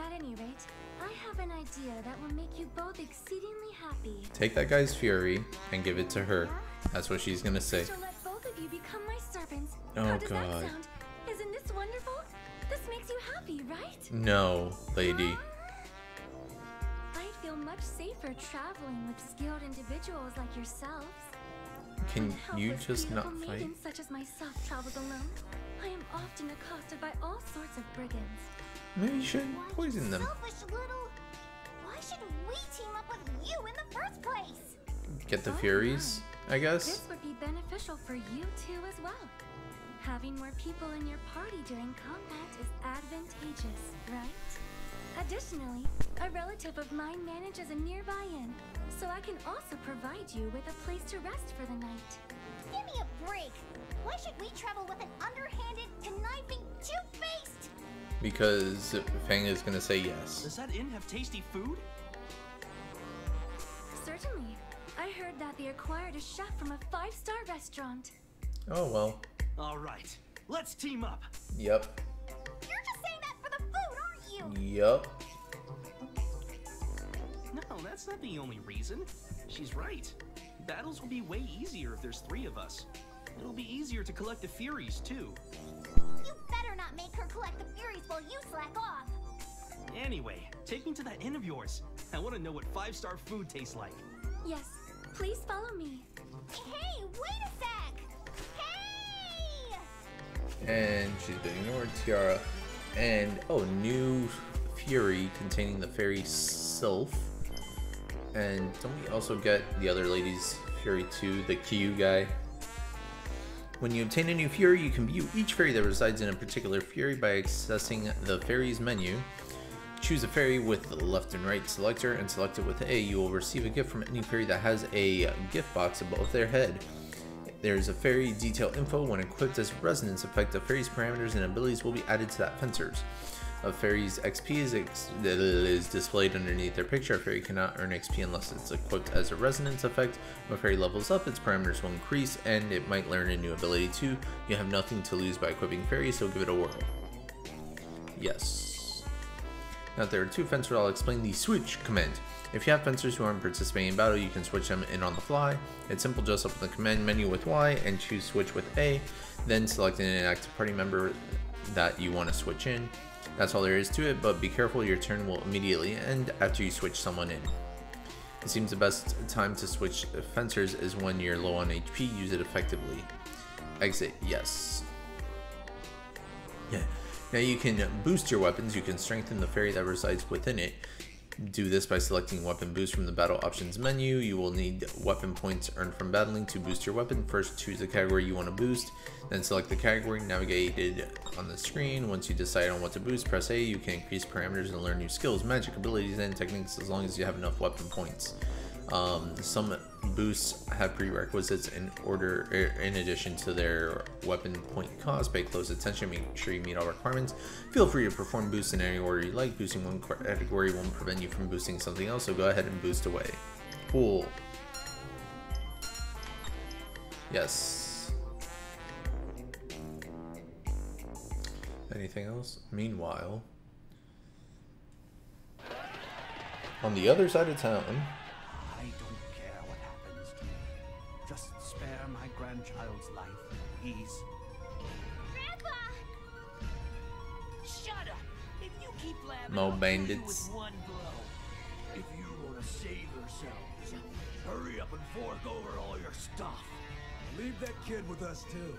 At any rate, I have an idea that will make you both exceedingly happy. Take that guy's fury and give it to her. That's what she's gonna say. She'll let both of you become my servants. Oh, How does God. That sound? Isn't this wonderful? This makes you happy, right? No, lady. I'd feel much safer traveling with skilled individuals like yourselves. Can you just not fight? Such as myself travels alone. I am often accosted by all sorts of brigands. Maybe you shouldn't poison them. Selfish little... Why should we team up with you in the first place? Get the Furies, I guess. This would be beneficial for you too as well. Having more people in your party during combat is advantageous, right? Additionally, a relative of mine manages a nearby inn, so I can also provide you with a place to rest for the night. Give me a break! Why should we travel with an underhanded, conniving, two-faced? Because Fang is gonna say yes. Does that inn have tasty food? Certainly. I heard that they acquired a chef from a five-star restaurant. Oh well. All right, let's team up. Yep. You're just saying that for the food, aren't you? Yep. No, that's not the only reason. She's right. Battles will be way easier if there's three of us. It'll be easier to collect the Furies too. You better not make her collect the Furies while you slack off. Anyway, take me to that inn of yours. I want to know what five-star food tastes like. Yes, please follow me. Hey, wait a sec! Hey! And she's been ignored, Tiara. And, oh, new Fury containing the fairy Sylph. And don't we also get the other lady's Fury too, the Q guy? When you obtain a new Fury, you can view each Fairy that resides in a particular Fury by accessing the Fairy's menu. Choose a Fairy with the left and right selector and select it with A. You will receive a gift from any Fairy that has a gift box above their head. There's a Fairy detail info. When equipped as resonance effect, the Fairy's parameters and abilities will be added to that Fencer's. A Fairy's X P is, ex is displayed underneath their picture. A Fairy cannot earn X P unless it's equipped as a resonance effect. When a Fairy levels up, its parameters will increase, and it might learn a new ability too. You have nothing to lose by equipping Fairies, so give it a whirl. Yes. Now there are two Fencers. I'll explain the switch command. If you have Fencers who aren't participating in battle, you can switch them in on the fly. It's simple, just open the command menu with Y and choose switch with A, then select an active party member that you want to switch in. That's all there is to it, but be careful, your turn will immediately end after you switch someone in. It seems the best time to switch Fencers is when you're low on H P, use it effectively. Exit, yes. Yeah. Now you can boost your weapons, you can strengthen the Fairy that resides within it. Do this by selecting weapon boost from the battle options menu. You will need weapon points earned from battling to boost your weapon. First choose the category you want to boost, then select the category navigated on the screen. Once you decide on what to boost, press A. You can increase parameters and learn new skills, magic abilities, and techniques as long as you have enough weapon points. Um, some boosts have prerequisites in order, er, in addition to their weapon point cost. Pay close attention, make sure you meet all requirements. Feel free to perform boosts in any order you like. Boosting one category won't prevent you from boosting something else, so go ahead and boost away. Cool. Yes. Anything else? Meanwhile, on the other side of town. Spare my grandchild's life, please. Grandpa! Shut up! If you keep laughing, I'll kill you with one blow. If you want to save yourselves, hurry up and fork over all your stuff. Leave that kid with us too.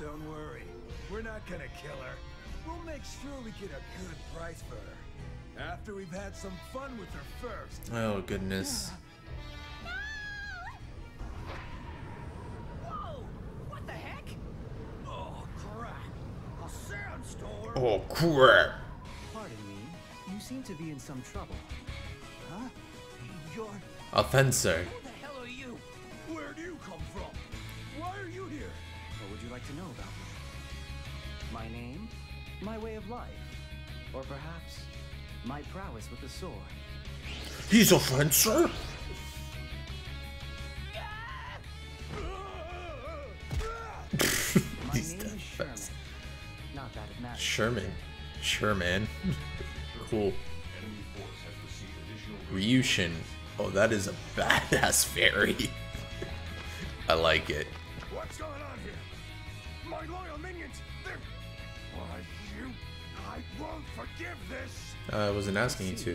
Don't worry, we're not gonna kill her. We'll make sure we get a good price for her. After we've had some fun with her first. Oh goodness. Yeah. Oh crap! Pardon me, you seem to be in some trouble. Huh? You're a fencer. Who the hell are you? Where do you come from? Why are you here? my way of life, or perhaps my prowess with the sword. He's a fencer? He's dead fast. Not that it matters. Sherman. Sherman. Cool. Ryushin. Oh, that is a badass fairy. I like it. What's going on here? My loyal minions, they're... Why, you? I won't forgive this. Uh, I wasn't asking you to.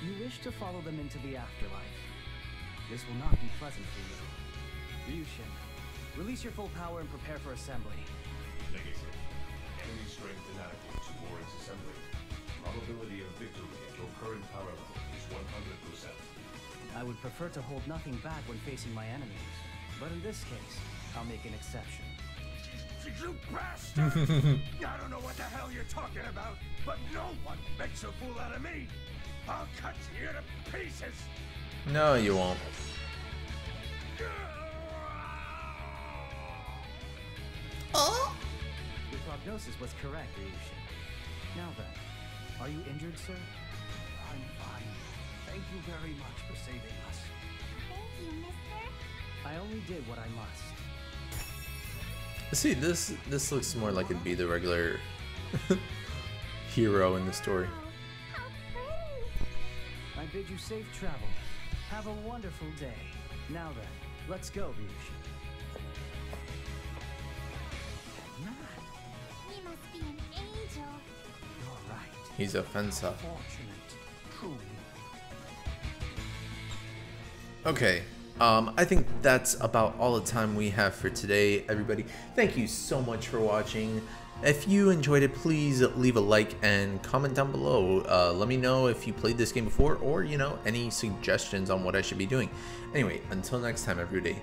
You wish to follow them into the afterlife. This will not be pleasant for you. Ryushin, release your full power and prepare for assembly. Negative. Enemy strength inadequate to warrant assembly. Probability of victory at your current power level is one hundred percent. I would prefer to hold nothing back when facing my enemies, but in this case, I'll make an exception. You bastard! I don't know what the hell you're talking about, but no one makes a fool out of me! I'll cut you to pieces! No, you won't. Oh? Your prognosis was correct, Ryushin. Now then, are you injured, sir? I'm fine. Thank you very much for saving us. Thank you, mister. I only did what I must. See, this this looks more like it'd be the regular hero in the story. How pretty. I bid you safe travel. Have a wonderful day. Now then, let's go, Ryushin. Man, he must be an angel. You're right. He's a fencer. Okay. Um, I think that's about all the time we have for today, everybody. Thank you so much for watching. If you enjoyed it, please leave a like and comment down below. Uh, let me know if you played this game before or, you know, any suggestions on what I should be doing. Anyway, until next time, everybody.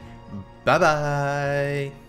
Bye-bye!